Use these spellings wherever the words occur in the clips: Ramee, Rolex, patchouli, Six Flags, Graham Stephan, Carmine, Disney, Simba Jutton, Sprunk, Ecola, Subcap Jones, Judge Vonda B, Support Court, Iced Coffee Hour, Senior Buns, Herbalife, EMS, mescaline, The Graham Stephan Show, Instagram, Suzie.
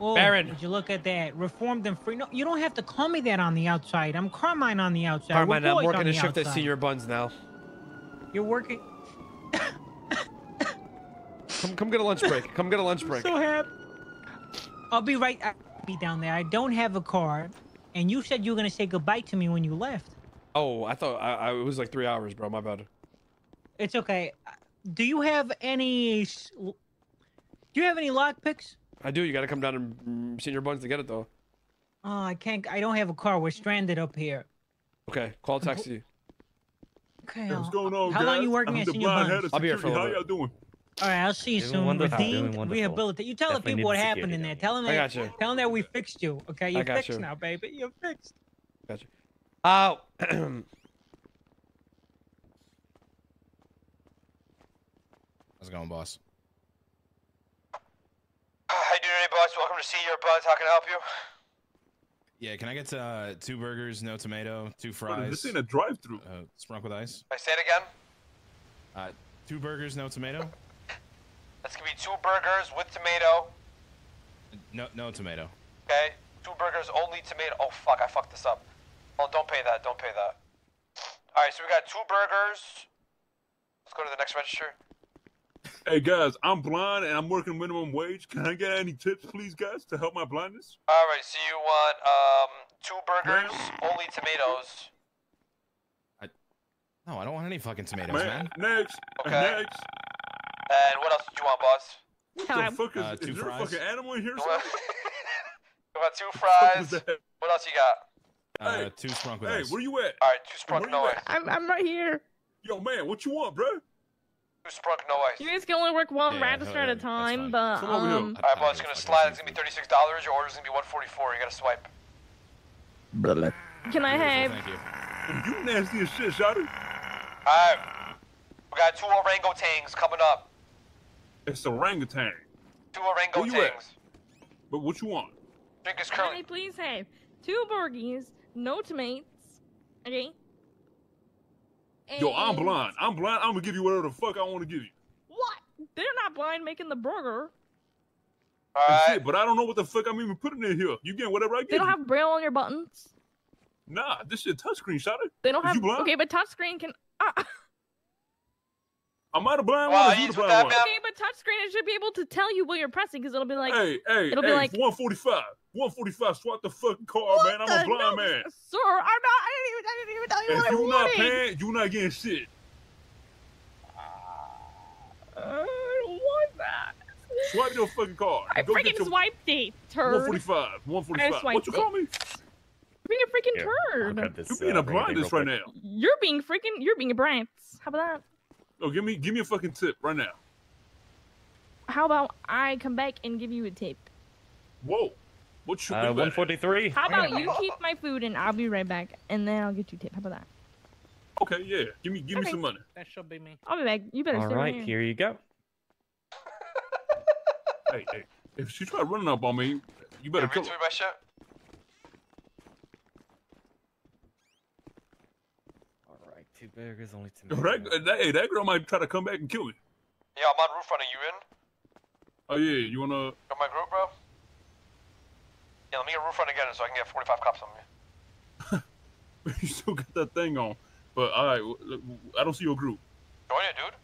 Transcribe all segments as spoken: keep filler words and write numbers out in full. Oh, Baron. Would you look at that? Reformed and free. No, you don't have to call me that on the outside. I'm Carmine on the outside. Carmine, I'm working a shift at Senior Buns now. You're working. Come, come get a lunch break. Come get a lunch break. I'm so happy. I'll be right. I'll be down there. I don't have a car, and you said you were gonna say goodbye to me when you left. Oh, I thought I, I it was like three hours, bro. My bad. It's okay. Do you have any? Do you have any lock picks? I do. You gotta come down and Senior Buns to get it though. Oh, I can't. I don't have a car. We're stranded up here. Okay, call a taxi. Okay. What's going on, How guys? long are you working I'm at Senior Buns? I'll be here for a little bit. How y'all doing? All right, I'll see you soon. Redeemed, rehabilitate. You tell Definitely the people what happened in there. Tell them that. You. Tell them that we fixed you. Okay, you're fixed you. now, baby. You're fixed. Got you. Uh, how's it going, boss? How you doing today, boss? Welcome to Senior Buns. How can I help you? Yeah, can I get uh, two burgers, no tomato, two fries? What, this ain't a drive-thru. Uh, Sprunk with ice. I say it again. Uh, two burgers, no tomato. That's gonna be two burgers with tomato. No, no tomato. Okay, two burgers only tomato. Oh fuck, I fucked this up. Well, don't pay that. Don't pay that. All right, so we got two burgers. Let's go to the next register. Hey guys, I'm blind and I'm working minimum wage. Can I get any tips, please, guys, to help my blindness? All right, so you want um two burgers, only tomatoes. I no, I don't want any fucking tomatoes, man. man. Next. Okay. Next. And what else did you want, boss? What the fuck is, uh, is there fries. a fucking animal in here? You want, you want two fries? What, what else you got? Uh, hey, two Sprunk with hey, ice. Hey, where you at? All right, two Sprunk no ice. I'm, I'm right here. Yo, man, what you want, bro? Two Sprunk no ice. You guys can only work one yeah, register yeah, at a time, but um. All right, boss, it's gonna slide. It's gonna be thirty-six dollars. Your order's gonna be one forty-four. You gotta swipe. Brother. Can I have? Thank you. You nasty as shit, shawty. All right, we got two orangutans coming up. It's orangutan. Two orangutans. But what you want? Drink is curly. Can I please have two burgies, no tomatoes, okay? And yo, I'm blind. I'm blind. I'm gonna give you whatever the fuck I want to give you. What? They're not blind making the burger. All right. Shit, but I don't know what the fuck I'm even putting in here. You getting whatever I give you. They don't have braille on your buttons. Nah, this shit touchscreen, shot it. They don't have. You blind? Okay, but touchscreen can. Uh, I'm out of blind wow, one or you the blind that, one? Okay, but touchscreen, it should be able to tell you what you're pressing, because it'll be like... Hey, hey, it'll hey, be like, one forty-five. one forty-five, swap the fucking car, what man. I'm a blind no, man. Sir, I'm not... I didn't even, I didn't even tell you if what I you wanted. If you're not paying, you're not getting shit. Uh, I don't want that. Swipe your fucking car. I Go freaking your... swiped it, turd. one forty-five. one forty-five. What you call me? Being a freaking yeah, turd. This, you're being uh, a blindness right now. You're being freaking... You're being a brand. How about that? Oh, give me give me a fucking tip right now. How about I come back and give you a tip? Whoa. What should uh, one forty-three. How about you keep my food and I'll be right back and then I'll get you a tip. How about that? Okay, yeah. Give me give okay. me some money. That should be me. I'll be back. You better All stay right, here. here you go. Hey, hey. If she tried running up on me, you better yeah, my shit. Two burgers, only two. That, that, hey, that girl might try to come back and kill me. Yeah, I'm on roof running. You in? Oh yeah, you wanna? Got my group, bro. Yeah, let me get roof run again, so I can get forty-five cops on me. You still got that thing on, but all right, I don't see your group. Join it, dude.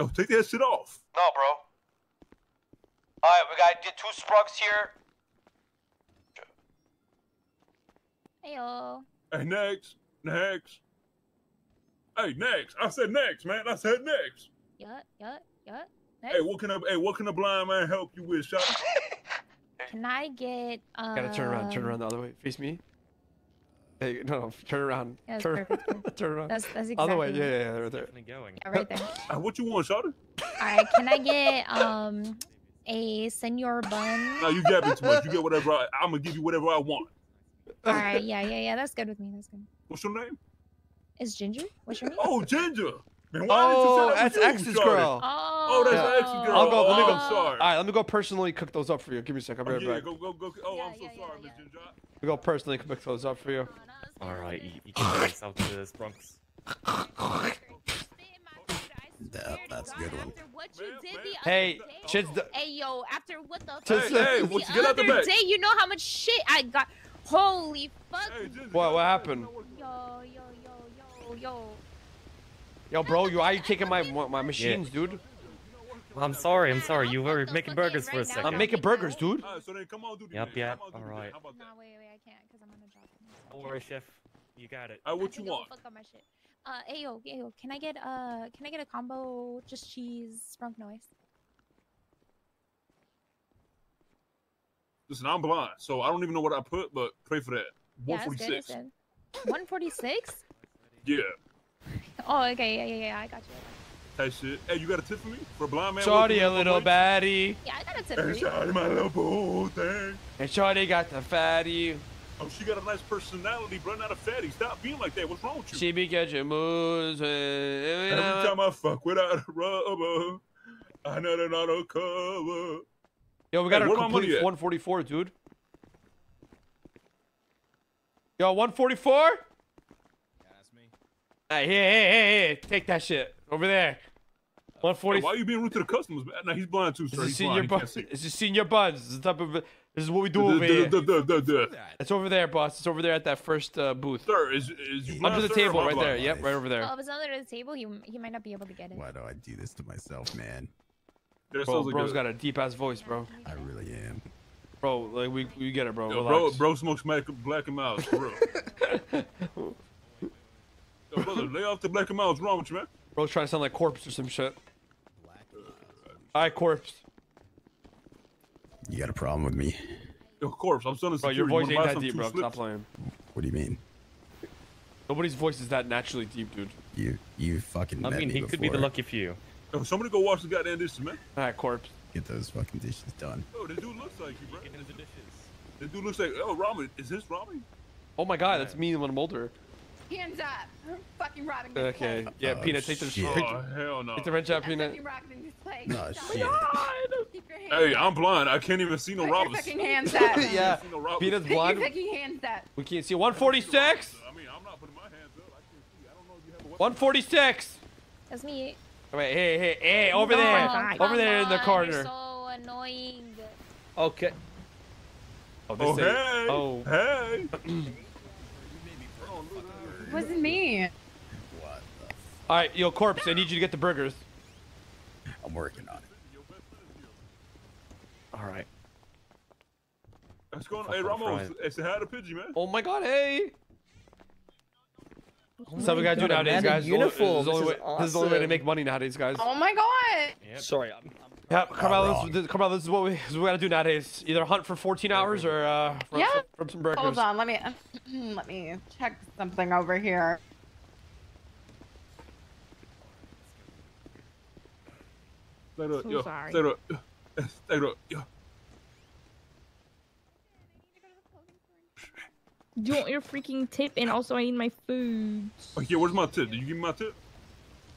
Yo, take that shit off. No, bro. All right, we gotta get two Sprunks here. Heyo. Hey, next. Next. Hey, next. I said next, man. I said next. Yeah, yeah, yeah. Next. Hey, what can a hey, what can a blind man help you with, shot? Can I get? Uh... Gotta turn around. Turn around the other way. Face me. Hey, no, no turn around. Yeah, turn, turn around. That's that's exactly. Other way. Yeah, yeah, yeah, right there. Going. Yeah, right there. Uh, what you want, shot? All right. Can I get um a Senior Bun? No, you get me too much. You get whatever. I, I'm gonna give you whatever I want. All right. Yeah, yeah, yeah. That's good with me. That's good. What's your name? It's Ginger. What's your name? Oh, Ginger. Man, why oh, did you that's X's girl. Oh, oh that's oh. X's girl. I'll go. Let me go. Oh, I'm sorry. All right, let me go personally cook those up for you. Give me a sec. I'll be right oh, yeah, back. Go, go, go. Oh, yeah, I'm so yeah, sorry, yeah, Miss Ginger. Let me go personally cook those up for you. All right, you, you can get yourself to this, Bronx. That, that's a good one. Hey, shit's the. Hey, yo, after what the fuck? Hey, hey, what you get out the back? Day, you know how much shit I got. Holy fuck. Hey, what, what happened? Yo, yo, yo, yo, yo. Yo, bro, you, why are you taking my my machines, yeah. dude? I'm sorry, I'm sorry. You were making burgers for a second. I'm making burgers, dude. Yep, yep. All right. No, wait, wait, I can't because I'm on a job. Don't worry, chef. You got it. Uh, what you want? Fuck on my shit. Uh, ayo, ayo, can I get uh, can I get a combo just cheese Sprunk noise? Listen, I'm blind, so I don't even know what I put, but pray for that. one forty-six. Yeah, one forty-six? Yeah. Oh, okay, yeah, yeah, yeah, I got you. Hey, shit. Hey, you got a tip for me? For a blind man? Shorty, a little baddie. Yeah, I got a tip for you. Hey, shorty, my little boo thing. And shorty got the fatty. Oh, she got a nice personality, bro, not a fatty. Stop being like that. What's wrong with you? She be catching moves. Every time I fuck without a rubber, I know they're not a cover. Yo, we got hey, a complete one forty-four, dude. Yo, one forty-four? Yeah, that's me. Hey, hey, hey, hey, take that shit. Over there. one forty. Hey, why are you being rude to the customers, man? Nah, he's blind too, sir. This is Senior Buns. This is Senior Buns. This is type of... This is what we do over here. It's over there, boss. It's over there at that first uh, booth. Sir, is, is you under the table, right there. Yep, right over there. Well, if it's under the table, he, he might not be able to get it. Why do I do this to myself, man? Bro, bro's got a deep-ass voice, bro. I really am. Bro, like, we, we get it, bro. Yo, bro, bro smokes black and miles, for real. Yo, brother, lay off the black and miles. What's wrong with you, man? Bro's trying to sound like Corpse or some shit. All right, Corpse. You got a problem with me? Yo, Corpse, I'm still in security. Bro, your voice you ain't that deep, bro. Slips? Stop playing. What do you mean? Nobody's voice is that naturally deep, dude. You, you fucking. I met mean, me he before. Could be the lucky few. Yo, somebody go wash the goddamn dishes, man. All right, Corpse. Get those fucking dishes done. Yo, the dude looks like you, bro. Get into the dishes. The dude looks like. Oh, Ramee, is this Ramee? Oh my God, yeah. That's me when I'm older. Hands up, I'm fucking rotting. Okay, yeah, uh, Peanut, take the. Oh hell no. Take the red shot, Peanut. No, shit. Hey, I'm blind. I can't even see no robbers. Fucking hands up. Yeah. No Peanut's blind. Hands up. We can't see. one forty-six. I mean, I'm not putting my hands up. I can't see. I don't know if you have a weapon. one forty-six. That's me. Wait, hey, hey, hey, over oh, there, God. Over there in the corner. You're so annoying. Okay. Oh, this oh hey. Oh hey. Wasn't me. What the fuck? All right, yo, Corpse, I need you to get the burgers. I'm working on it. All right. What's going on? Hey, Ramos, I said hi to Pidgey, man. Oh my God, hey. Oh that's how we gotta do nowadays, guys. Uniform. This, this, is way, awesome. This is the only way to make money nowadays, guys. Oh my God. Yep. Sorry, I'm. I'm yeah, Carmelo, this, Carmelo, this is what we, this is what we gotta do nowadays. Either hunt for fourteen hours or uh, rub, yeah. rub some burgers. Hold on, let me let me check something over here. I'm so sorry. Yo, yo, yo. Do you want your freaking tip? And also, I need my food. Okay, where's my tip? Did you give me my tip?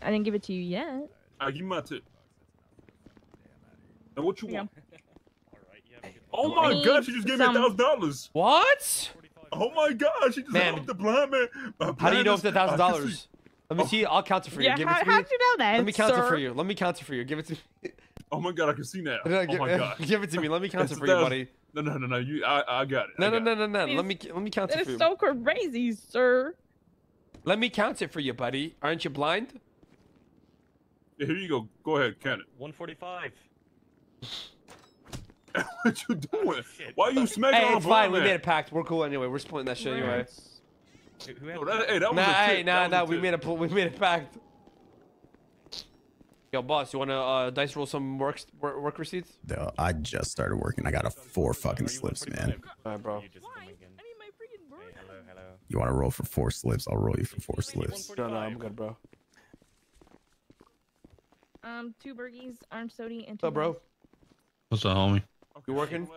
I didn't give it to you yet. I give me my tip. And what you want? Yeah. Oh my I God, she just gave some... me a thousand dollars. What? Oh my God, she just helped the blind man. My how do you know if the thousand dollars? Let me see. I'll count it for you. Yeah, give how, it to how'd me. You know that? Let me count sir. It for you. Let me count it for you. Give it to me. Oh my God, I can see now. Oh my God. Give it to me. Let me count it for you, buddy. No, no, no, no. You, I, I got it. No, no, no, no, no. Let me, let me count it for you. It's so crazy, sir. Let me count it for you, buddy. Aren't you blind? Yeah, here you go. Go ahead, count it. one forty-five. What you doing? Why are you smacking on a blind man? Hey, it's fine. We made a pact. We're cool anyway. We're splitting that shit anyway. No, that, hey, that was nah, a tip. Nah, nah, nah. We made a we made a pact. Yo, boss, you want to uh, dice roll some work, work receipts? No, I just started working. I got a four fucking slips, man. All right, bro. You want to roll for four slips? I'll roll you for four slips. No, no, I'm good, bro. Um, two burgies, armed sodi, and two. What's up, bro? What's up, homie? You working?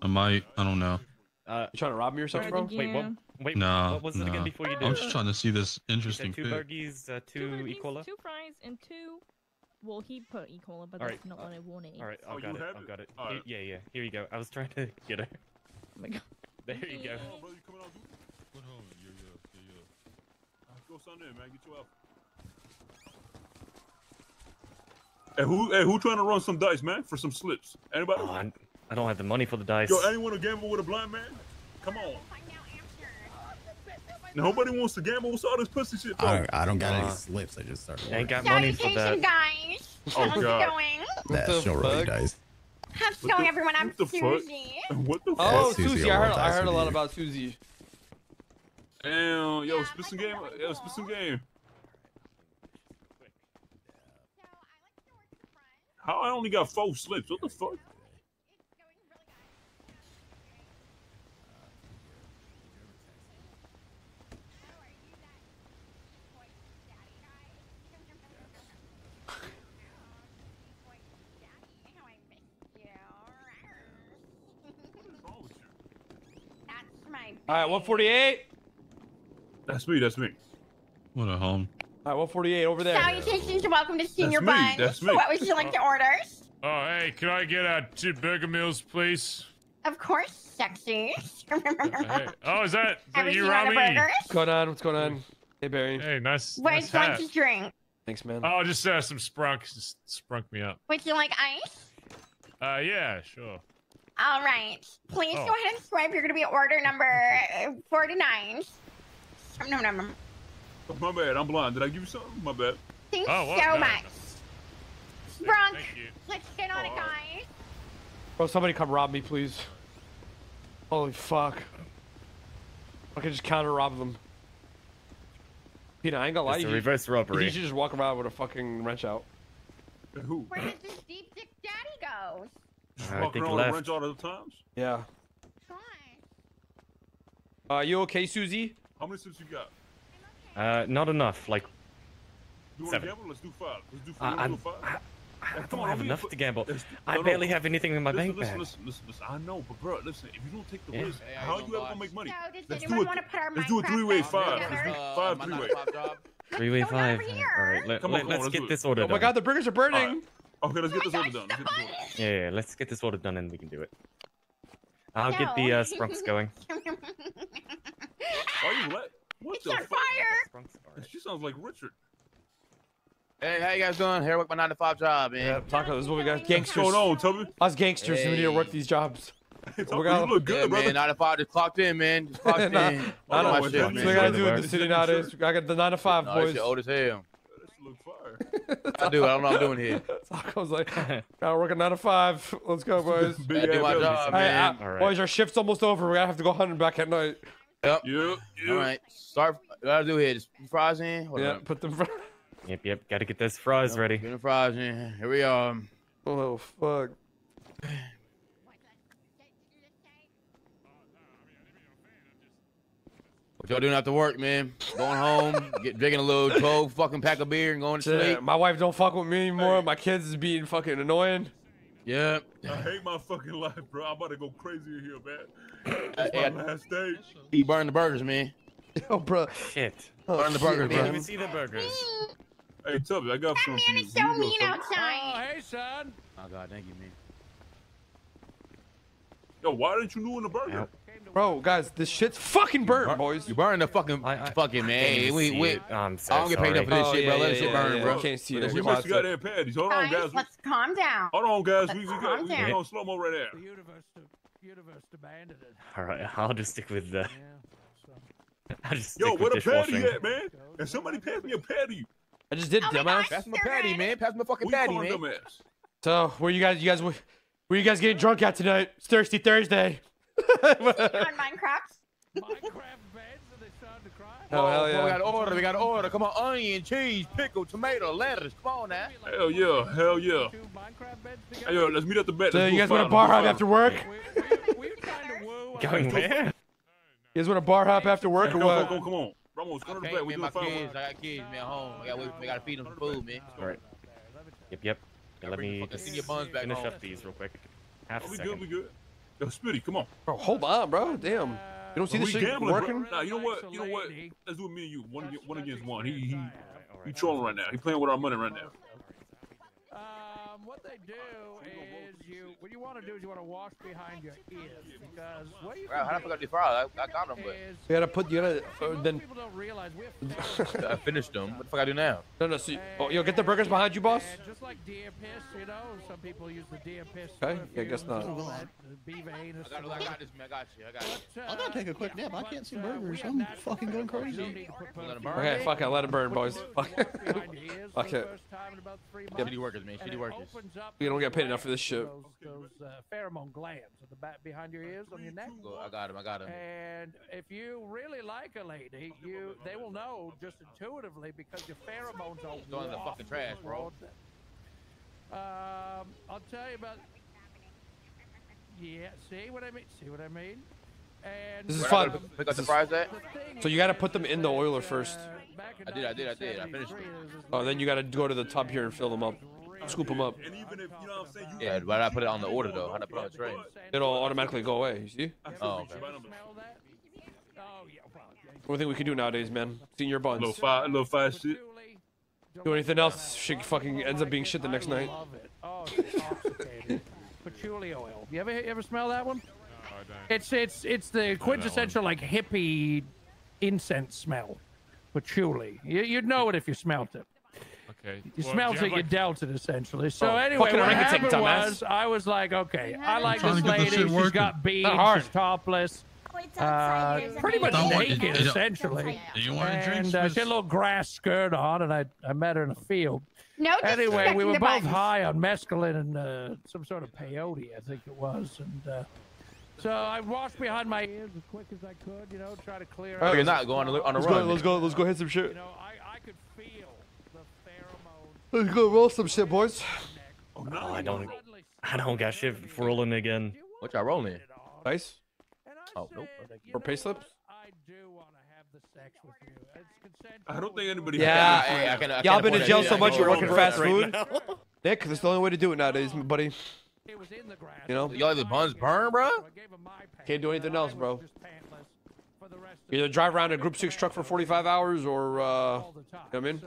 I might. I don't know. Uh, you trying to rob me or something, bro? Wait, what? Wait, nah, what was it nah. again before you did? I'm just trying to see this interesting two burgies, uh, two, two burgies, Ecola, two fries, and two. Well, he put Ecola, but all that's right. not uh, what I wanted. All right, I've oh, got it. I've got it. All right. Yeah, yeah. Here you go. I was trying to get her. Oh my God. There you go. Hey, who, hey, who trying to run some dice, man? For some slips? Anybody? Oh, I, I don't have the money for the dice. Yo, anyone to gamble with a blind man? Come on. Nobody wants to gamble. What's all this pussy shit for? I don't, I don't got uh, any slips. I just started. I ain't got money for that. Dice. Oh, how's God. It going? That's your dice. How's it going, everyone? I'm Suzie. What the fuck? Oh, Suzie. I heard, I heard a lot about Suzie. Damn, yo, yeah, spit some game. Yo, spit some game. How I only got four slips? What the fuck? All right, one forty-eight. That's me. That's me. What a home. All right, one forty-eight over there. Salutations and welcome to Senior Buns. That's me. What would you like uh, to order? Oh, hey, can I get uh, two burger meals, please? Of course, sexy. uh, hey. Oh, is that, is that you, Ramee? What's going on? What's going on? Hey, Barry. Hey, nice. What nice hat. What drink? Thanks, man. Oh, just uh, some Sprunk. Just Sprunk me up. Would you like ice? Uh, yeah, sure. All right. Please oh. go ahead and swipe. You're going to be order number forty-nine. No, no, no. My bad. I'm blind. Did I give you something? My bad. Thanks oh, well, so no, much. No. Sprunk. Thank you. Let's get on oh. it, guys. Bro, somebody come rob me, please. Holy fuck. I can just counter rob them. Peter, I ain't gonna lie to you. It's a reverse robbery. You should just walk around with a fucking wrench out. Who? Where does this deep dick daddy go? Just I walk around with a wrench all the times? Yeah. Hi. Uh, you okay, Suzie? How many slips you got? Uh, not enough. Like you seven. Gamble? Let's do five. Let's do five. Uh, I'm, five. I, I, I don't on, have enough you, to gamble. No, I barely no. have anything in my listen, bank bag. Listen, listen, listen, I know, but bro, listen. If you don't take the yeah. risk, hey, how you ever gonna make money? So, let's, do a, let's do a three-way five. Let's do uh, five three-way. Three-way five. All right, let, on, let, let's, let's get this order done. Oh my God, the burgers are burning. Right. Okay, let's oh get this gosh, order done. Yeah, let's get this order done, and we can do it. I'll get the uh, Sprunks going. Are you what? What it's the on fuck? Fire! She sounds like Richard. Hey, how you guys doing? Here with my nine to five job, man. Yeah, Taco, this is what we got. Gangsters. What's going on, Tubby? Us gangsters, hey. We need to work these jobs. Hey, Tubby, we you look good, yeah, brother. Man, nine to five just clocked in, man. Just clocked nah, in. I don't know what we gotta do in the city nowadays. I got the nine to five, no, boys. You're old as hell. I do. I don't know what I'm doing here. Taco's like, gotta work at nine to five. Let's go, boys. I do my job, man. All right. Boys, our shift's almost over. We gotta have to go hunting back at night. Yep. Yep, yep. All right. Start. What I do here? Just fries in. Hold yeah. On. Put the fries. Yep. Yep. Got to get those fries yep, ready. Get the fries in. Here we are. Oh fuck. What y'all doing after work, man? Going home, get drinking a little cold fucking pack of beer and going to yeah, sleep. My wife don't fuck with me anymore. Hey. My kids is being fucking annoying. Yep. I hate my fucking life, bro. I'm about to go crazy in here, man. That's my last stage. He burned the burgers, man. Yo, bro. Shit. Oh, burn the burgers, man. Bro. Even see the burgers. Hey, Tubby, I got some. That man is so you mean outside. Oh, hey, son. Oh, God, thank you, man. Yo, why didn't you ruin the burger? Bro, guys, this shit's fucking burnt, bur boys. You burn the fucking, I, I, fucking I man. We, we, I'm so I don't get paid sorry. Up for this oh, shit, yeah, bro. Let yeah, it yeah, burn, yeah, bro. I can't see this. We must have got their patties. Hold on, guys. Let's calm down. Hold on, guys. Let's we we got we on slow mo right there. The universe, the universe demanded it. All right, I'll just stick with the. I'll just stick Yo, with the patty at, man? And somebody pass me a patty. I just did, oh dumbass. Pass me a patty, man. Pass me a fucking patty, man. So, where you guys? You guys? Where you guys getting drunk at tonight? It's Thirsty Thursday. On Minecraft. Minecraft beds, so they started to cry. Oh, oh hell yeah. We got to order. We got to order. Come on, onion, cheese, pickle, tomato, lettuce. Come on now. Hell yeah. Hell yeah. Hey, yo, let's meet at the bed. So you guys want to bar hop after work? We're trying to woo. Going where? You guys want to bar hop after work or what? Come on, come on. Ramos, go to the bed. We got kids. I got kids, man, home. We got to feed them food, man. All right. Yep, yep. Let me finish up these real quick. Half a second. We good, we good. Yo, Spitty, come on. Bro, hold on, bro. Damn. You don't see this shit gambling, working? Bro. Nah, you know what? You know what? Let's do it me and you. One, one against one. He, he, he, he trolling right now. He playing with our money right now. Um, what they do is you, what you want to do is you want to wash behind your ears, because what you how do I do I, I got him, but... You gotta put, you gotta, uh, then... people don't realize we're I finished them. What the fuck I do now? No, no, so you, oh, yo, get the burgers behind you, boss? And just like deer piss, you know, some people use the deer piss. Okay, yeah, I guess not. That, I, got, I got this, man, I got you, I got you. Uh, I'm gonna take a quick nap, I can't but, see burgers, uh, I'm fucking going crazy. Okay, fuck it, let it burn, boys. Fuck it. Fuck it. Shitty workers, man, shitty workers. We don't get paid enough for this shit. Those, those uh, pheromone glands at the back behind your ears on your neck. I got him, I got him. And if you really like a lady, you they will know just intuitively because your pheromones are going in the fucking trash, bro. Um, I'll tell you about. Yeah, see what I mean? See what I mean? And this is fun. Um, we got the fries at? So you got to put them in the oiler first. I did, I did, I did. I finished it. Oh, then you got to go to the tub here and fill them up. Scoop them up. Yeah, why did I put it on the order though? How did I put it on the tray? It'll automatically go away, you see? Oh, okay. One thing we can do nowadays, man. Senior Buns. Low five, low five shit. Do anything else, shit fucking ends up being shit the next night. Patchouli oil. You ever you ever smell that one? It's it's it's the quintessential like hippie incense smell. Patchouli. You, you'd know it if you smelled it. Okay. You well, smelt you it, like... you dealt it, essentially. So oh, anyway, what happened was, I was like, okay, I like this lady, this she's got beads, she's topless, uh, pretty much naked, essentially. Do you want to drink? And uh, she had a little grass skirt on, and I, I met her in a field. No, anyway, we were both buttons. high on mescaline and uh, some sort of peyote, I think it was, and... Uh, so I washed behind my ears as quick as I could, you know, try to clear out. Oh, you're not going on a let's run. Go, let's go, let's go hit some shit. You know, I, I could feel the pheromones. Let's go roll some shit, boys. Oh, no, I don't, I don't got shit for rolling again. What y'all rolling? Nice. Oh, nope. For pay slips? I don't think anybody. Yeah, yeah. Y'all been in jail so much you're working fast food? Nick, that's the only way to do it nowadays, buddy. It was in the grass. You know, y'all let the buns burn, bro? Can't do anything else, bro. Either drive around a group six truck for forty-five hours or, uh, you know what I mean?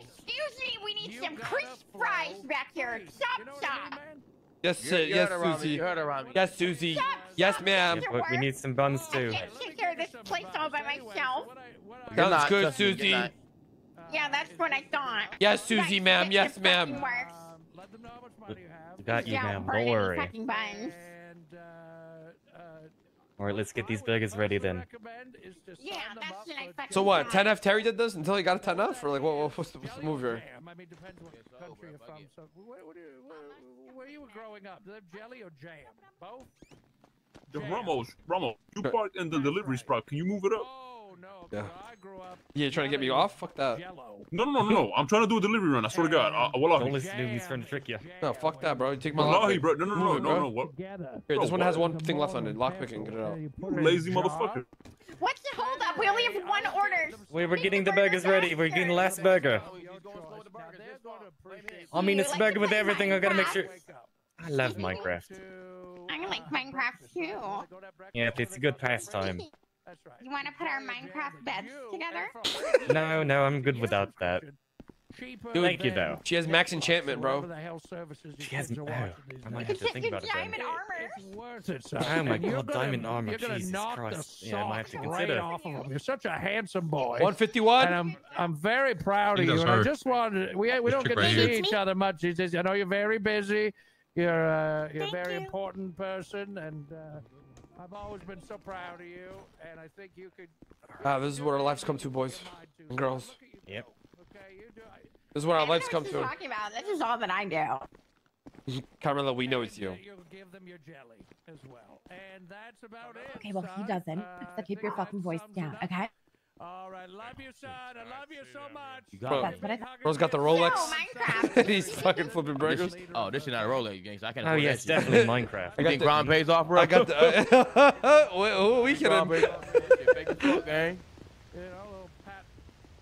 Excuse me, we need some crisp fries back here. Stop, stop. Yes, uh, yes, Suzie. Yes, Suzie. Yes, ma'am. We need some buns, too. I can't take care of this place all by myself. Sounds good, Suzie. Yeah, that's what I thought. Yes, Suzie, ma'am. Yes, ma'am. Let them know how much money you have. Got you, ma'am. Don't worry. And, uh, uh, all right, let's get these burgers ready then. Yeah, that's the next so what? ten F Terry did this until he got a ten F, or like what? What what's the move here? I mean, depends what country you're from. So where, where, where, where you were growing up? Do they have jelly or jam? Both. The Ramos, Ramos, you parked in the delivery spot. Can you move it up? No, yeah. I grew up yeah, trying to get me off? Fuck that. No, no, no, no. I'm trying to do a delivery run. I swear to God. I, I will off. Don't listen to him. He's trying to trick you. No, fuck that, bro. You take my lockpick. No, no, no, no, no, no. What? Here, this bro, one has one thing left on it. Lockpick and get it out. Lazy motherfucker. What's the hold up? We only have one order. We were getting the burgers ready. We're getting the last burger. I mean, it's burger with everything. I gotta make sure. I love Minecraft. I like Minecraft too. Yeah, it's a good pastime. That's right. You want to put our Minecraft beds together? No, no, I'm good without that. Dude, thank you, though. She has max enchantment, bro. She has... Oh, I might have to think about it then. Oh my god, diamond armor, Jesus Christ. Yeah, I might have to consider. You're such a handsome boy. one fifty-one? And I'm, I'm very proud of you. And I just wanted... We, we don't get to see each other much. I know you're very busy. You're, uh, you're a very important person, and... Uh, I've always been so proud of you, and I think you could. Ah, this is what our lives come to, boys and girls. Yep. This is what our lives come to. What are you talking about? This is all that I do. Carmela, we know it's you. You'll give them your jelly as well, and that's about it. Okay, well he doesn't. So keep your fucking voice down, okay? All right, love you, son. I love you so much. You got bro, that's what I thought. Bro's got the Rolex. No, Minecraft. He's fucking flipping burgers. Oh, this is not a Rolex game, so I can't. Oh yes, yeah, definitely Minecraft. I got think the, Ron pays off, bro. I got the. Uh, oh, we can. Ron pays off, man. Fake as fuck, gang. You know, little Pat.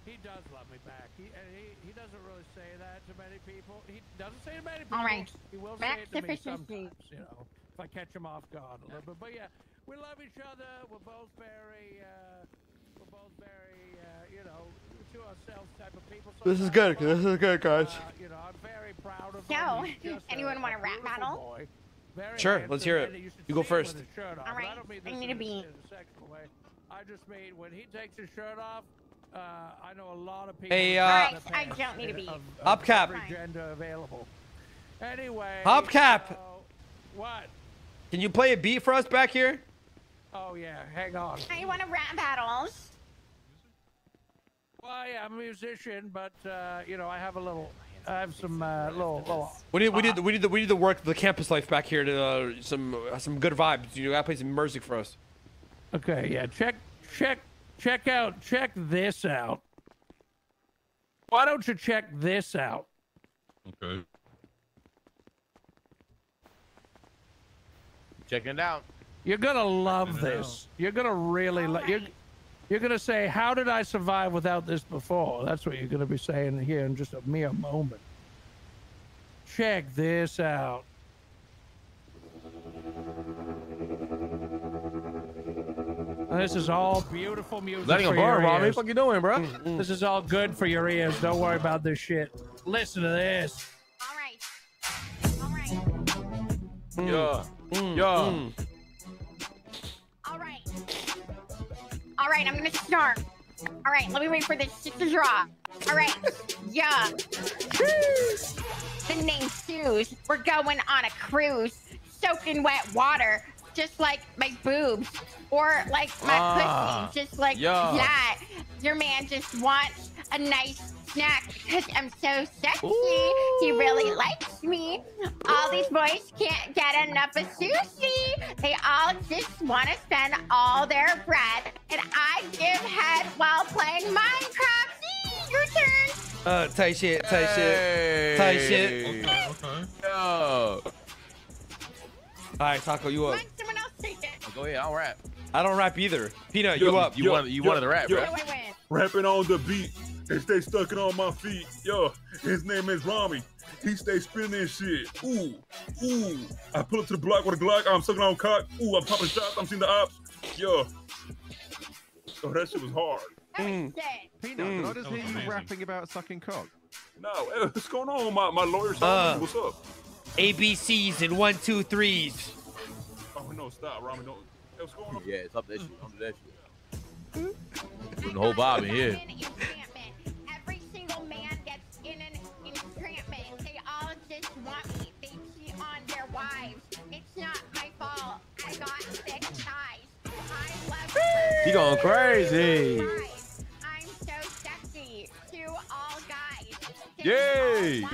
He does love me back. He, and he he doesn't really say that to many people. He doesn't say to many people. All right. He will say it to me sometimes, you know, if I catch him off guard a little bit. But yeah, we love each other. We're both very. Uh, Very, uh, you know, to ourselves type of people. So this is good. This is good, guys. Uh, you know, I'm very proud of no. Anyone want a rap battle? Sure. Let's hear it. You, you go first. All right. I, I need a beat. I just made when he takes his shirt off. Uh, I know a lot of people. Hey, uh, right, I don't need to be. Hubcap. Anyway. Hubcap. So, what? Can you play a beat for us back here? Oh yeah, hang on. I want to rap battles. Well, yeah, I'm a musician, but uh, you know, I have a little. I have some uh, little, little. We need, we need, we need the, we need the work, the campus life back here to uh, some, uh, some good vibes. You gotta play some music for us. Okay. Yeah. Check. Check. Check out, check this out. Why don't you check this out? Okay. Checking it out. You're gonna love this. Out. You're gonna really love. You're, you're gonna say, "How did I survive without this before?" That's what you're gonna be saying here in just a mere moment. Check this out. This is all beautiful music. Letting a bar, Ramee. What you doing, bro? Mm-hmm. This is all good for your ears. Don't worry about this shit. Listen to this. All right. All right. Mm. Yeah. Mm. Yeah. Mm. All right. All right. I'm gonna start. All right. Let me wait for this shit to drop. All right. Yeah. The name Suze. We're going on a cruise, soaking wet water. Just like my boobs or like my ah, pussy, just like yeah. that. Your man just wants a nice snack because I'm so sexy. Ooh. He really likes me. All these boys can't get enough of sushi. They all just want to spend all their bread, and I give head while playing Minecraft. See, your turn. Uh, tight shit, tight shit, tight shit. Okay, okay. Yo. All right, Taco, you up? Someone else take it. Oh, go ahead, I'll rap. I don't rap either. Peanut, yo, you up? You yo, wanted, you yo, wanted to rap, yo. Bro. Rapping on the beat, they stay stuck on my feet. Yo, his name is Ramee. He stay spinning shit. Ooh, ooh. I pull up to the block with a Glock. I'm sucking on cock. Ooh, I'm popping shots. I'm seeing the ops. Yo. Yo, that shit was hard. Mm. Peanut, mm. did I just hear you amazing. rapping about sucking cock? No, hey, what's going on? My my lawyer's uh. What's up? A B Cs and one, two, threes. Oh no, stop, Ramee, don't. Hey, what's going on? Yeah, it's up that shit, under that shit. Putting the whole vibe in here. Every single man gets in an entrapment. They all just want me. They cheat on their wives. It's not my fault. I got sick ties. I love you. You going crazy. I'm so sexy to all guys. Yay!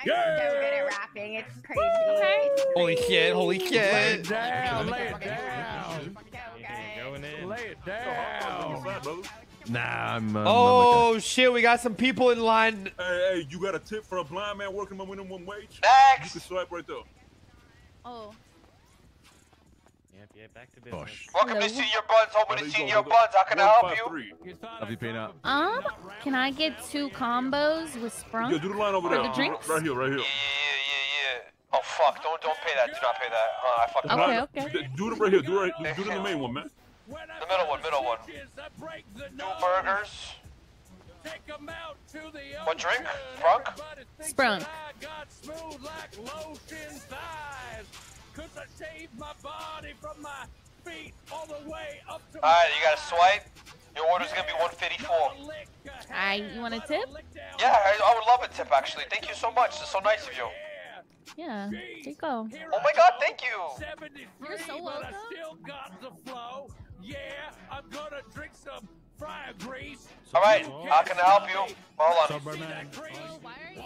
I'm yeah. so good at rapping, it's crazy. It's crazy. Holy shit, holy shit. Lay it down, lay it down. Lay it down. Nah, I'm... Uh, oh, I'm shit, we got some people in line. Hey, hey, you got a tip for a blind man working my minimum wage? Next. You can swipe right there. Oh. Yep, yeah, back to business. Gosh. Welcome Hello? to Senior Buns, home of the Senior Buns. How can I help you? Love you, Peanut. Um, can I get two combos with Sprunk? Yo, do the line over there. The drinks? Right here, right here. Yeah, yeah, yeah, yeah. Oh, fuck. Don't, don't pay that. Do not pay that. Uh, I fucked up. Okay, okay. Do it right here. Do it right, do it in the main one, man. The middle one, middle one. Two burgers. One drink? Sprunk? Sprunk. Alright, you gotta swipe. Your order's gonna be one fifty-four. Alright, you want a tip? Yeah, I, I would love a tip actually. Thank you so much. It's so nice of you. Yeah, there you go. Oh my god, thank you. You're so welcome. Alright, how can I help you? Hold on. Oh, why are you?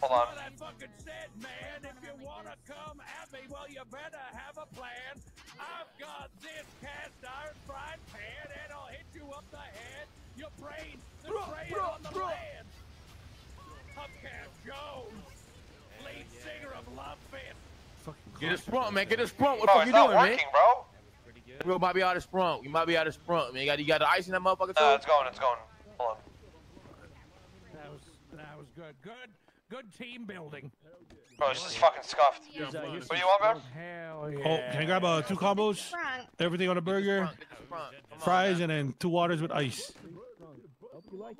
Hold on. Get a Sprunk, man. Get a Sprunk. What the fuck you doing, working, man? Bro. We might be out of Sprunk. You might be out of Sprunk, man. You got, you got the ice in that motherfucker too? Uh, it's going. It's going. Hold on. That was, that was good. Good. Good team building. Bro, it's just fucking scuffed. Yeah, what do you want, bro? Hell yeah. Oh, can I grab uh, two combos? Everything on a burger, fries, and then two waters with ice. You,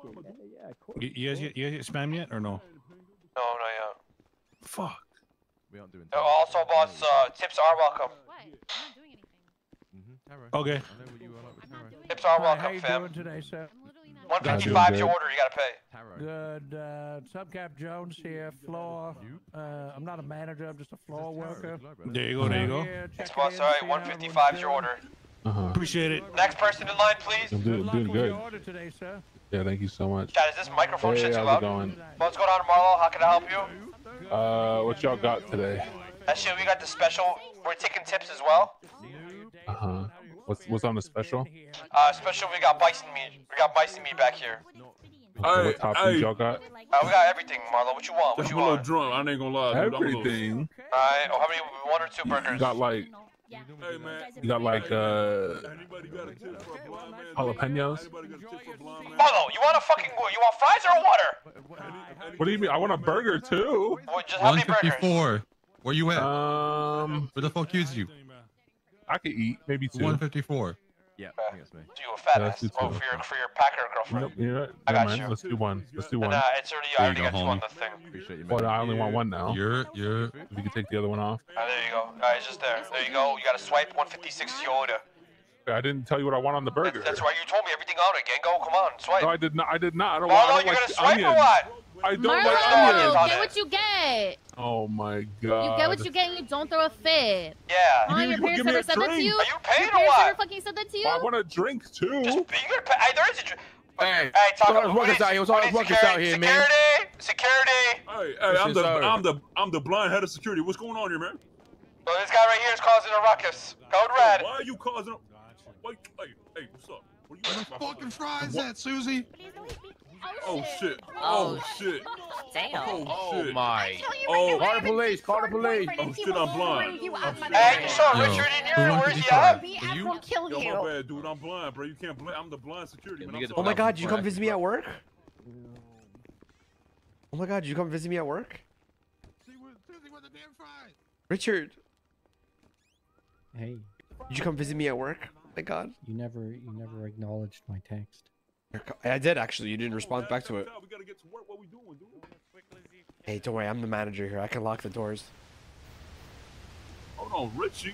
you guys get, you guys get spam yet or no? No, not yet. Fuck. We aren't doing. Also, boss, uh, tips are welcome. What? I'm not doing anything. Mm-hmm. Okay. Tips are welcome, right, fam. How you doing today, sir? one fifty-five your order, you gotta pay. Good, uh, Subcap Jones here, floor, uh, I'm not a manager, I'm just a floor worker. There you go, there you go. Thanks, boss, alright, one fifty-five your order. Uh-huh. Appreciate it. Next person in line, please. I'm doing, doing good. Your order today, sir. Yeah, thank you so much. Chad, is this microphone hey, shit too loud? Going? What's going on, Marlo? How can I help you? Uh, what y'all got today? Actually, we got the special, we're taking tips as well. Uh-huh. What's what's on the special? Uh, special we got bison meat. We got bison meat back here. Hey, what top hey. y'all got? Uh, we got everything, Marlo. What you want? What you want? I'm a little drunk. I ain't gonna lie. Dude. Everything. All right. Oh, how many? One or two burgers? You got like. Hey, man. You got like uh. jalapenos. Marlo, you want a fucking you want fries or water? What do you mean? I want a burger too. Well, just how many burgers? Where you at? Um. Where the fuck is you? I could eat maybe two. one fifty-four. Yeah. Okay. So you a fat yeah, ass. Oh, for your, for your packer girlfriend. Nope, right. I got you. Let's do one. Let's do one. And, uh, it's already, I already go, got homie. You on the thing. You, well, I only want one now. You're, you're. If you can take the other one off. Oh, there you go. All right, it's just there. There you go. You got to swipe one fifty-six your order. I didn't tell you what I want on the burger. That's, that's right. You told me everything on it. Go, come on, swipe. No, I did not. I did not. I don't Marlo, want. Marlo, you're like gonna swipe onions. Or what? I don't Marlo, like get what you get. Oh my god. You get what you get and you don't throw a fit. Yeah. Oh, you your parents never said drink. That to you? Are you paying your or what? Never fucking said that to you? Well, I want a drink too. Just be your pa hey, there is a drink. Hey, hey, talk about it. What's out here? What's all this ruckus out here, man? Security, security. Hey, hey, I'm the, I'm the, I'm the blind head of security. What's going on here, man? Well, this guy right here is causing a ruckus. Code red. Why are you causing? Wait, hey, hey, what's up? What are you fucking fries at, Suzie? Oh shit! Oh shit! Damn! Oh, oh shit. My! Oh, call the police! Call the police! Oh shit! I'm blind. Hey, you saw Richard in here? Where's he at? I will kill you. Yo, my bad, dude. I'm blind, bro. You can't blame. I'm the blind security man. Oh my god! Did you come visit me at work? Oh my god! Did you come visit me at work? Richard. Hey. Did you come visit me at work? My god. You never, you never acknowledged my text. I did actually. You didn't respond back to it. Hey, don't worry. I'm the manager here. I can lock the doors. Hold on, Richie.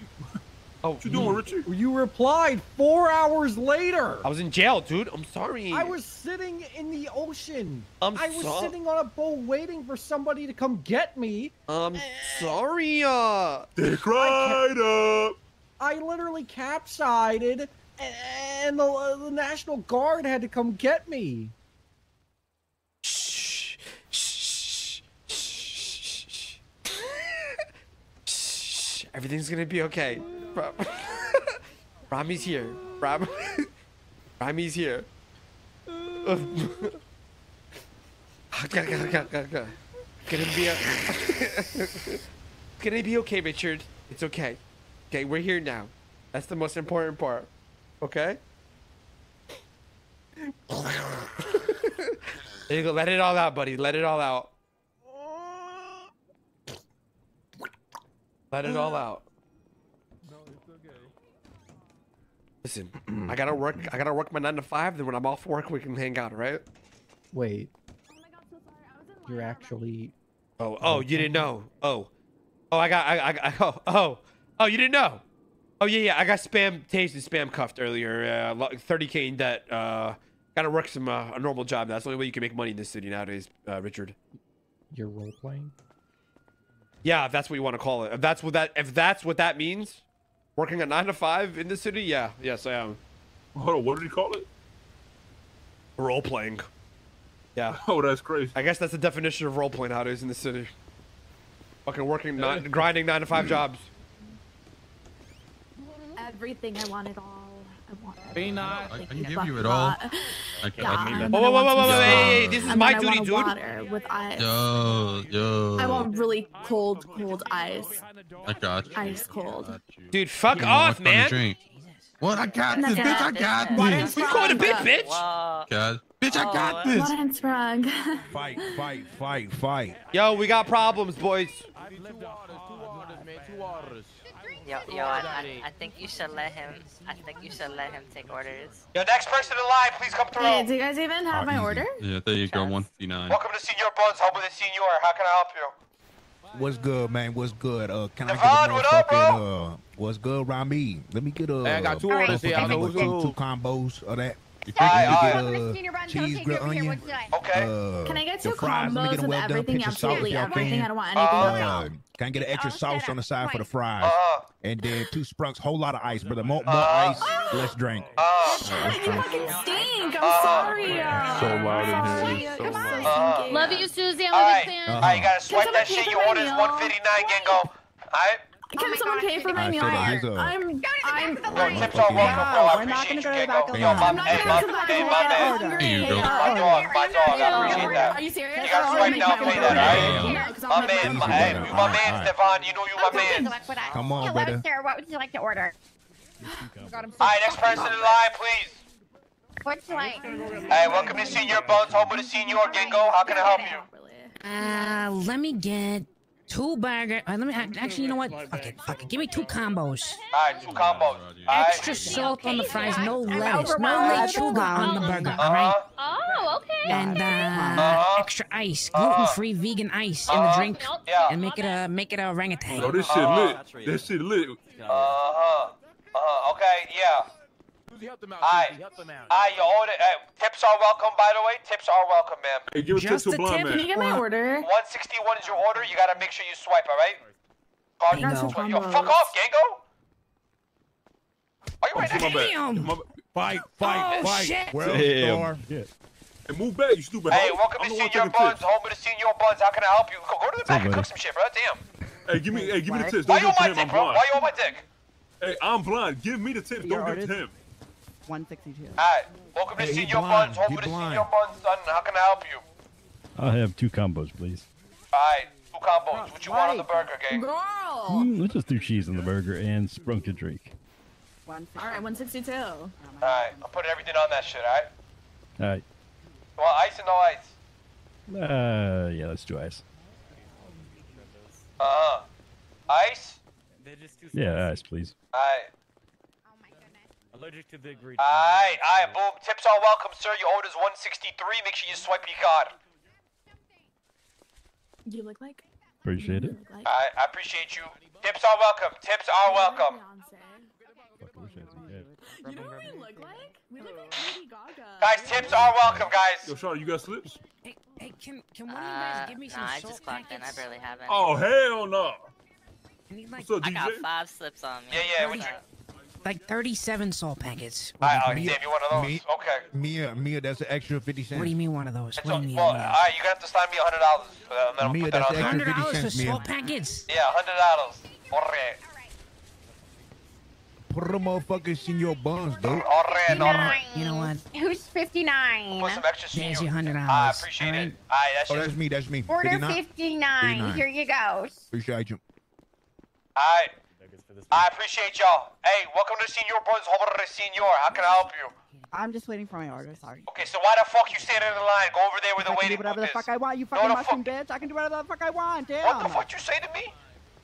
Oh, what you doing, Richie? You replied four hours later. I was in jail, dude. I'm sorry. I was sitting in the ocean. I'm I was so sitting on a boat waiting for somebody to come get me. I'm sorry. Uh, they cried up. I literally capsized, and the, the National Guard had to come get me. Shh, shh, shh, shh, shh. Everything's gonna be okay. Ramee's here. Ram Ramee's here. Gonna be. Gonna be okay, Richard. It's okay. Okay, we're here now. That's the most important part. Okay? There you go. Let it all out, buddy. Let it all out. Let it all out. No, it's okay. Listen, I gotta work. I gotta work my nine to five. Then when I'm off work, we can hang out, right? Wait. You're actually. Oh, oh, you didn't know. Oh, oh, I got. I, I, I oh, oh. Oh, you didn't know? Oh, yeah, yeah. I got spam tased and spam cuffed earlier. Uh, thirty K in debt. Uh, gotta work some uh, a normal job. That's the only way you can make money in this city nowadays, uh, Richard. You're role playing? Yeah, if that's what you want to call it. If that's what that if that's what that means, working a nine to five in this city. Yeah, yes, I am. Hold on, what did you call it? Role playing. Yeah. Oh, that's crazy. I guess that's the definition of role playing nowadays in the city. Fucking working, yeah. nine, grinding nine to five jobs. Everything I want it all. I want it. Be not. I can give you it all. I can't. Whoa, whoa, whoa, whoa, whoa! Hey, this is my duty, dude. Yo, yo. I want really cold, cold ice. I got you. Ice cold. Dude, fuck off, man. What? I got this, bitch. I got this. You called a bit, bitch. God. Bitch, I got this. What is wrong? Fight, fight, fight, fight. Yo, we got problems, boys. Two orders, two orders, man. Two orders. Yo, yo, I, I, I think you should let him. I think you should let him take orders. Yo, next person in line, please come through. Hey, do you guys even have oh, my easy. order? Yeah, there you go, one fifty-nine. Welcome to Senior Buns, home with the Senior. How can I help you? What's good, man? What's good? Uh, can Devon, I get a what up, bro? Uh, what's good, Ramee? Let me get a. Hey, I got two orders here. I know who's who. Two combos of that. All right, all right. Senior Buns, cheese, I'll take over here. What should I? Okay. Uh, can I get two fries, combos get of well everything? Absolutely everything. I don't want anything else. Can I get an extra oh, sauce on the side twice. for the fries? Uh, and then two Sprunks, whole lot of ice, brother. More, more uh, ice, uh, less drink. Uh, uh, you fucking stink. I'm uh, sorry. Uh, so loud in here. So Come on. Uh, Love you, Suzie. I love you, fam. All right, you gotta swipe that shit. Your order's one fifty-nine, Gango. All right. Can oh someone God, pay for my meal? I'm, I'm, I'm, I'm, I'm not gonna go to the back of the line. I'm not gonna go to the back of the line. Here you go. My dog, my dog, I appreciate that. Are you serious? You gotta swipe down, pay that, alright? My man, my man, you my man, Devon, you know you my man. Come on, brother. What would you like to order? Alright, next person in line, please. What's like? Hey, welcome to Senior Buns, home with the Senior. Gango, how can I help you? Uh, let me get... Two burger. Uh, let me actually. You know what? Fuck it. Fuck it. Give me two combos. All right, two combos. Extra salt on the fries. No lettuce. No lechuga on the burger. All right. Oh, okay. And uh, extra ice, gluten-free, vegan ice in the drink, and make it a make it a orangutan. Oh, this shit lit. This shit lit. Uh huh. Uh huh. Okay. Yeah. Help them out. Aye. Help them out. Aye, your order. Uh, tips are welcome, by the way. Tips are welcome, ma'am. Hey, give Just a tip, blind, tip. Can you get my order? one sixty-one is your order. You gotta make sure you swipe, all right? Card Yo, yo fuck off, Gango. Are you right next to me? Fight, fight, oh, fight. Shit. Well, Damn. Yeah. Hey, move back, you stupid. Hey, welcome I'm to Senior Buns. Home of the Senior Buns. How can I help you? Go, go to the back oh, and buddy. cook some shit, bro. Damn. Hey, give me, hey, give me the tips. Why you on my dick, bro? Why you on my dick? Hey, I'm blind. Give me the tips. Don't give it to him. one sixty-two. All right. Welcome hey, to Senior Buns. Welcome to Senior Buns, son. How can I help you? I'll have two combos, please. All right. Two combos. What you want on the burger, gang? Girl! Mm, let's just do cheese on the burger and Sprunk a drink. All right. one sixty-two. All right. I'm putting everything on that shit, all right? All right. You want ice and no ice? Uh, yeah, let's do ice. Uh-huh. Ice? Yeah, ice, please. All right. Allergic to the ingredients. Alright, alright, boom. Tips are welcome, sir. Your order's one sixty-three. Make sure you swipe your card. You look like? Appreciate it. Like? Alright, I appreciate you. Tips are welcome. Tips are welcome. You know what we look like? We look like Lady Gaga. Guys, tips are welcome, guys. Yo, Sean, you got slips? Hey, hey, can, can one of you guys give me some uh, salt I just clocked in. I barely have any. Oh, hell no. What's up, D J? I got five slips on me. Yeah, yeah, what you... Like thirty-seven salt packets. Alright, I'll give you one of those. Me, okay. Mia, Mia, that's an extra fifty cents. What do you mean one of those? That's what do you mean? Well, alright, you're gonna have to sign me one hundred dollars. Uh, and then Mia, I'll put that on there. one hundred dollars for salt packets? Yeah, one hundred dollars. Alright. Put the motherfuckers in your buns, dude. Alright, alright. You know what? Who's fifty-nine? Put some extra senior. There's your one hundred dollars. I appreciate it. Alright, that's your... Oh, that's me, that's me. Order fifty-nine. Here you go. Appreciate you. Alright. I appreciate y'all. Hey, welcome to Senior Buns. Home of the Senior. How can I help you? I'm just waiting for my order. Sorry. Okay, so why the fuck you standing in the line? Go over there with the waiting. I can do whatever the fuck I want. You fucking mushroom bitch. I can do whatever the fuck I want. Damn. What the fuck you say to me?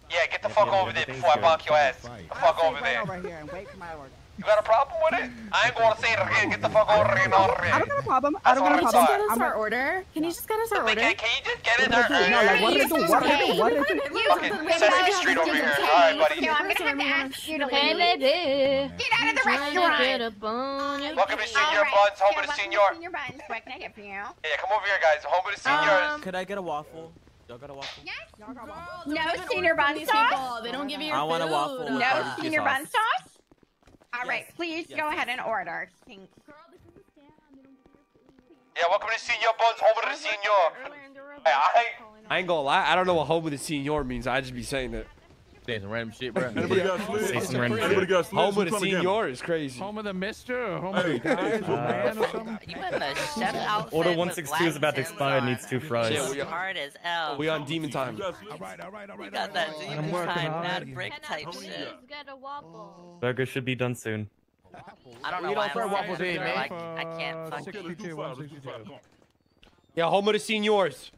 Yeah, get the fuck over there before I bonk your ass. Get the fuck over there. Over here and wait for my order. You got a problem with it? I ain't gonna say it again. Get the fuck over here. I don't got a problem. I don't got a problem. Can you just get us our order? Can you just get us our order? Can you just get in there? No, like, what do you do? What do you do? What do you do? Fucking Sesame Street over here. Alright, buddy. No, I'm gonna have to ask you to leave. Get out of the restaurant. Welcome to Senior Buns. Home of the Senior. What can I get for you? Yeah, come over here, guys. Home of the Seniors. Could I get a waffle? Y'all got a waffle? Yes. Y'all got a waffle? No Senior Bun sauce. They don't give you your food. I want a waffle. No Senior Bun sauce. All right, yes. please yes. go ahead and order. Thanks. Yeah, welcome to Senior Buns, home of the Senior. Hey, I, I ain't gonna lie, I don't know what home of the Senior means. I just be saying that. Say some random shit, bro. Anybody got slips? Say some random shit. Got home of the Senior is crazy. Home of the Mister. Home of the guys. Uh, you in the chef outfit. Order one sixty-two is about to expire. On. Needs two fries. Yeah, we are hard as hell. We on demon time. All right, all right, all right. We got that demon time, mad brick type shit. Burger should be done soon. I don't know why I'm waffles in, man. Like, I can't fucking... Yeah, Homer has seen yours.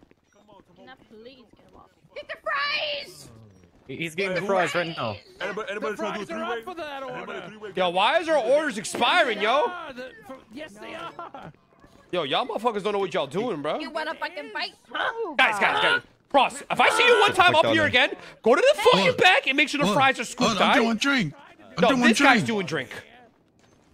Can I please get a waffle? Get the fries! He's getting the fries right now. Anybody, anybody the fries are up for that order. Yo, why is our orders expiring, yo? Yes, they are. Yo, y'all motherfuckers don't know what y'all doing, bro. You want a fucking bite? Huh? Guys, guys, guys. Ross, if I see you one time up here again, go to the fucking back and make sure the fries are scooped out. I'm doing drink. No, this guy's doing drink.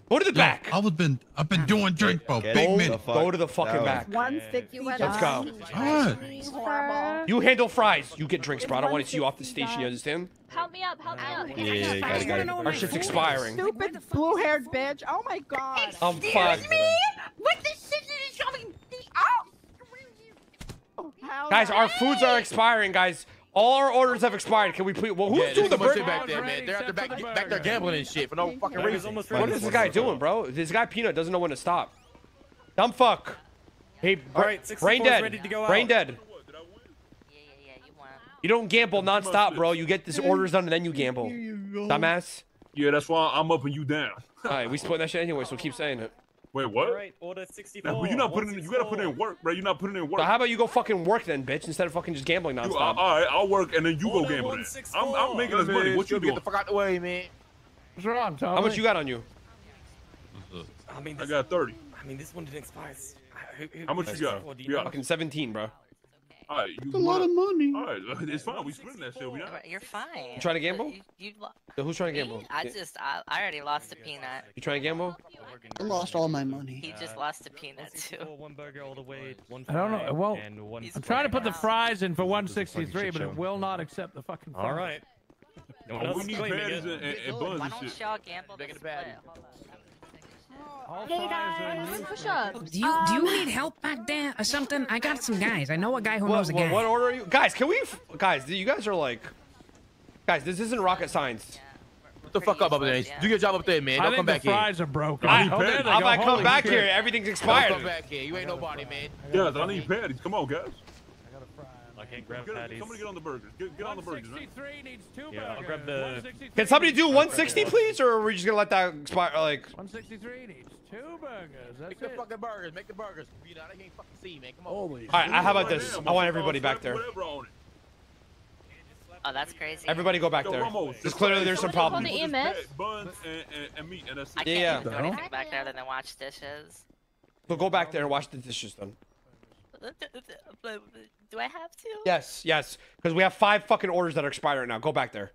Go to the back. I've been, I've been doing drink, bro. Big minute. Go to the fucking back. One stick you went Let's go. Alright. You handle fries. You get drinks, bro. I don't want to see you off the station. You understand? Help me up. Help me up. Yeah, yeah, yeah. Got it. Our shit's expiring. Stupid blue-haired bitch. Oh my god. Excuse me? What the shit is coming? Oh. How guys, our foods are expiring, guys. All our orders have expired. Can we please? Well, who's yeah, doing the burger back there, man? They're out there back, the back there gambling and shit for no fucking reason. What is this guy doing, bro? This guy Peanut doesn't know when to stop. Dumb fuck. Hey, all right, brain dead. Ready to go out. Brain dead. Yeah, yeah, yeah. You want? You don't gamble nonstop, bro. You get these orders done and then you gamble. Dumbass. Yeah, that's why I'm up and you down. All right, we split that shit anyway, so keep saying it. Wait, what? All right, order sixty-four. Now, you're not putting in, you gotta put in work, bro. You're not putting in work. So how about you go fucking work then, bitch, instead of fucking just gambling nonstop? You, uh, all right, I'll work and then you order go gamble. I'm, I'm making this money. What you doing? Get the fuck out the way, man. What's wrong, Tom? How much you got on you? I mean, this, I got thirty. I mean, this one didn't expire. How much you got? You got fucking seventeen, bro. All right, you, that's a lot of money. All right, it's fine. We split that shit. We not. You're fine. You trying to gamble? You, you so who's trying to gamble? I just, I, I already lost to Peanut. You trying to gamble? I lost all my money. He just lost to Peanut too. I don't know. Well, I'm trying to put the fries in for one sixty-three, but it will not accept the fucking fries. All right. No one oh, we need baddies and, and buns and shit. Why don't y'all gamble the split? Hold on. Hey guys, doing push-ups. Do you do you need help back there or something? I got some guys. I know a guy who what, knows a what, guy. What order are you? Guys, can we? F guys, you guys are like, guys, this isn't rocket science. What yeah, the fuck up up there? Yeah. Do your job up there, man. Don't come back here. I think the fries are broken. I, I, I, I might come back here. Everything's expired. Don't come back here. You ain't nobody, man. Yeah, I need patties. Come on, guys. I got a fry. I can't grab patties. Somebody get on the burgers. Get, get on the burgers. one sixty-three needs two burgers. Yeah, I'll grab the... Can somebody do one sixty, please? Or are we just gonna let that expire? Like one sixty-three needs two burgers. That's Make the it. fucking burgers. Make the burgers. You know, I can't fucking see, man. Come on. Holy All right, how about this? I want everybody back there. Oh, that's crazy. Everybody go back there. Because clearly there's some problems. Yeah, I can't do anything back there than to watch dishes. So go back there and watch the dishes then. Do I have to? Yes, yes. Because we have five fucking orders that are expired right now. Go back there.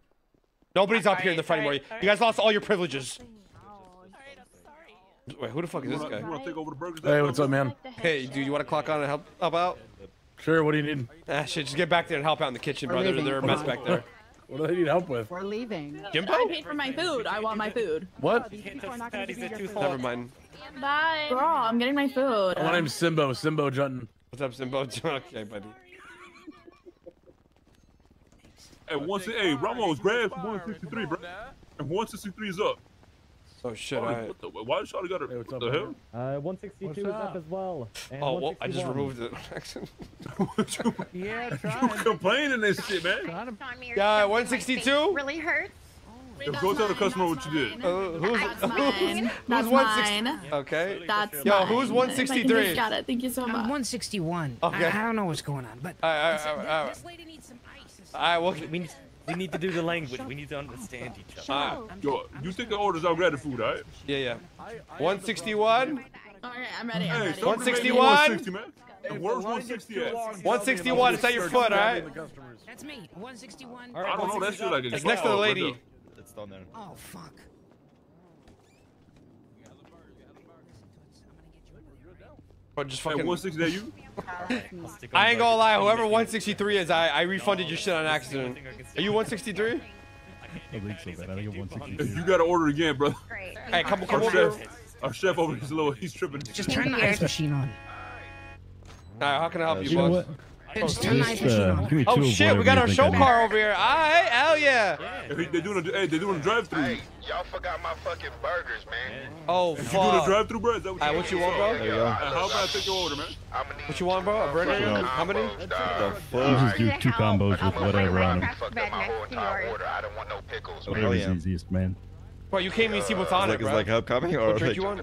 Nobody's up here in the front anymore. You guys lost all your privileges. Wait, who the fuck is this guy? Hey, what's up, man? Hey, dude, you want to clock on and help, help out? Sure, what do you need? Ah, shit, just get back there and help out in the kitchen, brother. They're a mess back there. What do they need help with? We're leaving. Jimbo? I paid for my food. I want my food. What? Never mind. Bye. Bro, I'm getting my food. My name's Simba. Simba Jutton. What's up, Simba? Okay, buddy. Hey, once, hey, Ramos, grab one sixty-three, bro. And one sixty-three is up. Oh shit! Oh, right. What the, why did y'all got it? Hey, what up, the hell? Uh, one sixty-two is up as well. And oh, well, I just removed it. Yeah, you complaining this shit, man? Yeah, one sixty-two. Really hurts. Yo, go tell the customer what you did. Uh, who's that's mine. Who's that's mine. Okay. That's Yo, mine. Who's one sixty-three? Got it. Thank you so much. I'm one sixty-one. Okay. I, I don't know what's going on, but all right, all right, all right. This lady needs some ice. All right, well, we need, we need to do the language. We need to understand each other. All right. Yo, you take the orders. I'll grab the food, all right? Yeah, yeah. one sixty-one. All right, I'm ready. I'm ready. one sixty-one. Hey, where's one sixty at? one sixty-one. It's at your foot, all right? That's me. one sixty-one. I don't know. That shit like it's next to the lady. It's down there. Oh fuck. But just fucking hey, one sixty that you? I ain't gonna lie, whoever one sixty-three is, I I refunded your shit on accident. Are you one sixty-three? I think so, man. I think I'm one sixty-three. You gotta order again, brother. Hey, come come over. Our chef over here's low, he's tripping. Just turn the ice machine on. Alright, how can I help uh, you, boss? Oh, just, uh, oh shit, we got our show car over here. Alright, hell yeah. yeah. Hey, they're doing a, hey, they doing a drive-thru. Hey, y'all forgot my fucking burgers, man. Oh, fuck. You doing a drive-thru, bro? Is that what you, right, what you want, bro? Hey, uh, how about I take your order, man? What you want, bro? A burger? Combos, how many? What the fuck? You just do two combos with whatever on them. I don't want no pickles, man. Whatever's easiest, man. Well, you can't even see what's on uh, it, bro. Like, is like upcoming or what drink like, you want?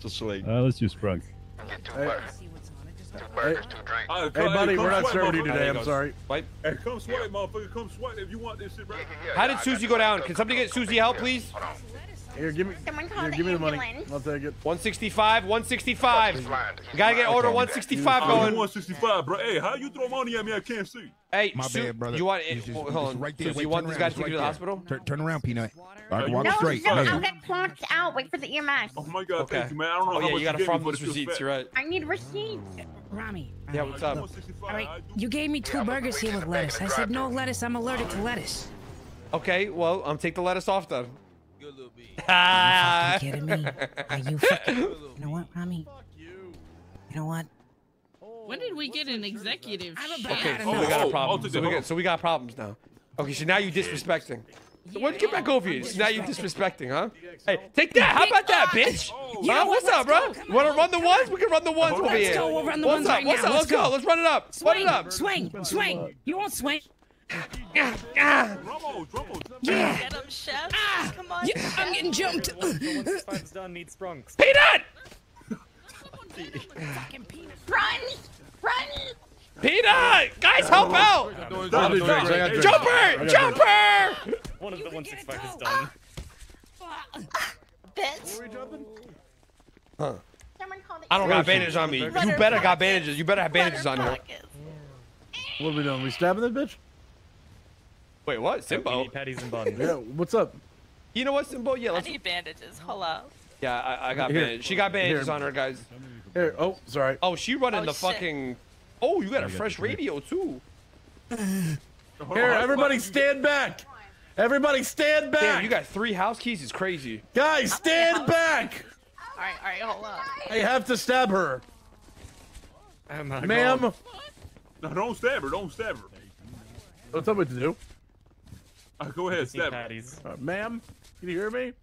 Just like. Uh, let's do Sprunk. Hey. Two burgers, hey. two drinks. Hey, hey buddy, we're not serving you today. I'm sorry. Hey, come sweat, yeah. motherfucker. Come sweat if you want this shit, bro. How did Suzie go down? Can somebody get Suzie help, please? Here, give me. Here, give me the money. I'll take it. one sixty-five, one sixty-five. You gotta get order one sixty-five going. one sixty-five, bro. Hey, how you throw money at me? I can't see. Hey, my Su bad, brother. You want it? Just, hold on. Right there. So wait, you want this guy to take you to the hospital? Turn, turn around, Peanut. All right, walk no, straight. No, I'll get clocked out. Wait for the ear mask. Oh my God, okay. Thank you, man. I don't know oh, how yeah, much you got to from those receipts. You're right. I need receipts. Ramee. Yeah, what's up? All right, you gave me two burgers here with lettuce. I said no lettuce. I'm allergic to lettuce. Okay, well, I'm take the lettuce off then. Are you fucking kidding me? Are you fucking... You know what, Ramee? You know what? When did we get an executive? Okay, so we got a problem. So we got, so we got problems now. Okay, so now you're disrespecting. So why don't you get back over here? So now you're disrespecting, huh? Hey, take that! How about that, bitch? Huh? What's up, bro? Wanna run the ones? We can run the ones over here. Let's go, we'll run the ones right now. What's up? Let's go. Let's run it up. Run it up. Swing, swing. You won't swing. Ah, ah. Drumble, drumble. Yeah. Get him, chef. Ah. Come on, yeah. I'm getting jumped. Peanut! Run! Run! Peanut! Guys, help out! Jumper! Jumper! Jumper! One of the one sixty-five is done. Bitch. Huh. I don't got bandages on me. You better got bandages. You better have bandages on her. What are we doing? We stabbing this bitch? Wait, what? Simbo? Need patties and buns. Yeah, what's up? You know what, Simbo? Yeah, let's... I need bandages. Hold up. Yeah, I, I got here. bandages. She got bandages here. on her, guys. Here. Oh, sorry. Oh, she running oh, the shit. fucking... Oh, you got a fresh radio, too. Here, everybody stand back. Everybody stand back. Damn, you got three house keys. It's crazy. Guys, stand back. All right, all right, hold up. I have to stab her. Ma'am. No, don't stab her. Don't stab her. Don't tell me what to do. Right, go ahead, stab her. Right, ma'am, can you hear me?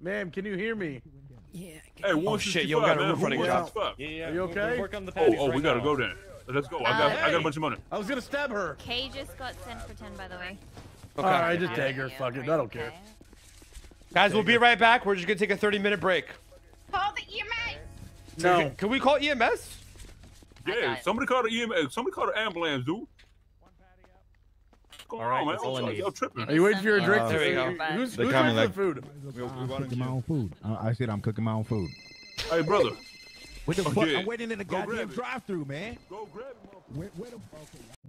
Ma'am, can you hear me? Yeah. Hey, oh shit, you got a roof running job. Yeah, yeah. Are you okay? We'll on the oh, oh, right we gotta now. go there. Let's go. I got, uh, I got a bunch of money. I was gonna stab her. Kay just got sent for ten, by the way. Okay. All right, just take her. Fuck it, I don't care. Guys, take we'll be right back. We're just gonna take a thirty-minute break. Call the E M S. No. Can we call E M S? Yeah, somebody called an E M S. Somebody called an ambulance, dude. All right, that's all I need. Are you waiting for your drink? Uh, there we go. Who's, who's making like, the food? I'm cooking my own food. I said I'm cooking my own food. Hey, brother. What the fuck? I'm waiting in the goddamn drive-thru, man. Go grab it, motherfucker.